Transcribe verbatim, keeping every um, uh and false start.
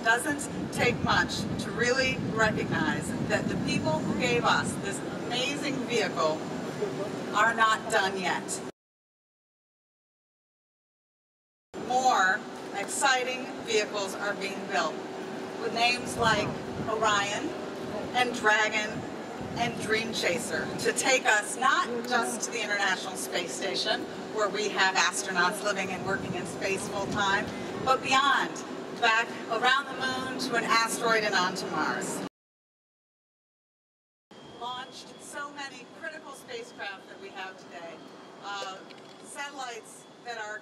it doesn't take much to really recognize that the people who gave us this amazing vehicle are not done yet. More exciting vehicles are being built with names like Orion and Dragon and Dream Chaser to take us not just to the International Space Station, where we have astronauts living and working in space full time, but beyond, back around the moon to an asteroid and onto Mars. Launched so many critical spacecraft that we have today, uh, satellites that are